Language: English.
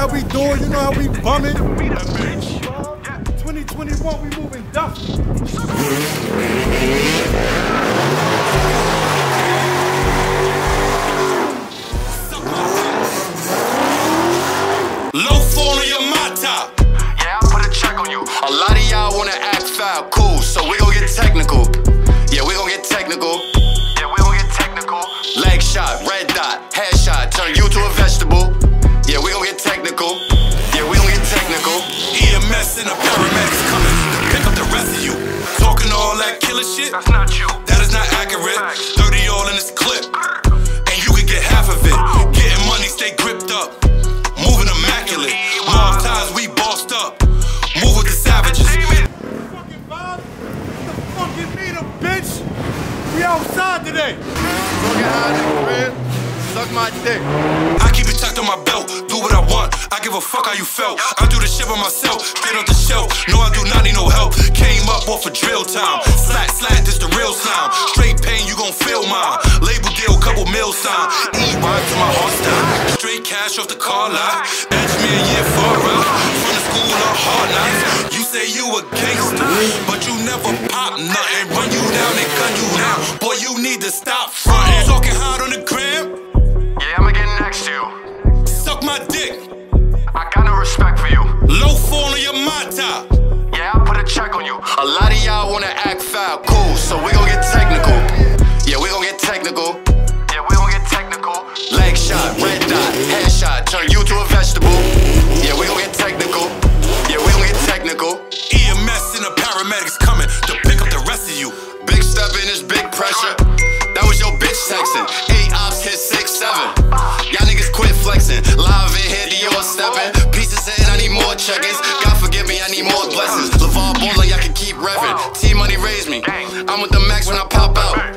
how we do it. You know how we bumming. 2021, we moving duffy. Low phone on your mata. Yeah, I'll put a check on you. A lot of y'all wanna act foul, cool, so we gon' get technical. Yeah, we gon' get technical. Yeah, we gon' get technical. Leg shot, red dot, headshot, turn you to a vegetable. Yeah, we gon' get technical. Yeah, we gon' get technical. EMS and a paramedic coming to pick up the rest of you. Talking all that killer shit, that's not you. That is not accurate. 30 all in this clip, and you can get half of it. Getting money, stay gripped up. Moving immaculate, long times we bossed up. Move with the savages. Fucking vibe, the fucking meter, bitch. We outside today. Fucking high in the crib, suck my dick. I keep it tucked on my belt, do what I want. I give a fuck how you felt. I do the shit by myself, straight off the shelf. No, I do not need no help. Came up off of drill time. Slack, slack, this the real sound. Straight pain, you gon' feel mine. Label deal, couple mil sign. E rhyme to my heart style. Straight cash off the car lot. Edge me a year far out. From the school of hard knocks. You say you a gangster, but you never pop nothing. Run you down and gun you down. Boy, you need to stop frontin'. Talking hard on the gram? Yeah, I'ma get next to you. Suck my dick. I got no respect for you. Low phone on your mata. Yeah, I'll put a check on you. A lot of y'all wanna act foul, cool, so we gon' get technical. Yeah, we gon' get technical. Yeah, we gon' get technical. Leg shot, red dot. Headshot, turn you to a vegetable. Yeah, we gon' get technical. Yeah, we gon' get technical. EMS and the paramedics coming to pick up the rest of you. Big step in is big pressure. That was your bitch texting. 8 ops hit 6-7. Y'all niggas quit flexing. Live in here, Dior stepping. Pieces in, I need more check-ins. God forgive me, I need more blessings. LeVar Bowler, y'all can keep revving. T-Money raised me. I'm with the max when I pop out.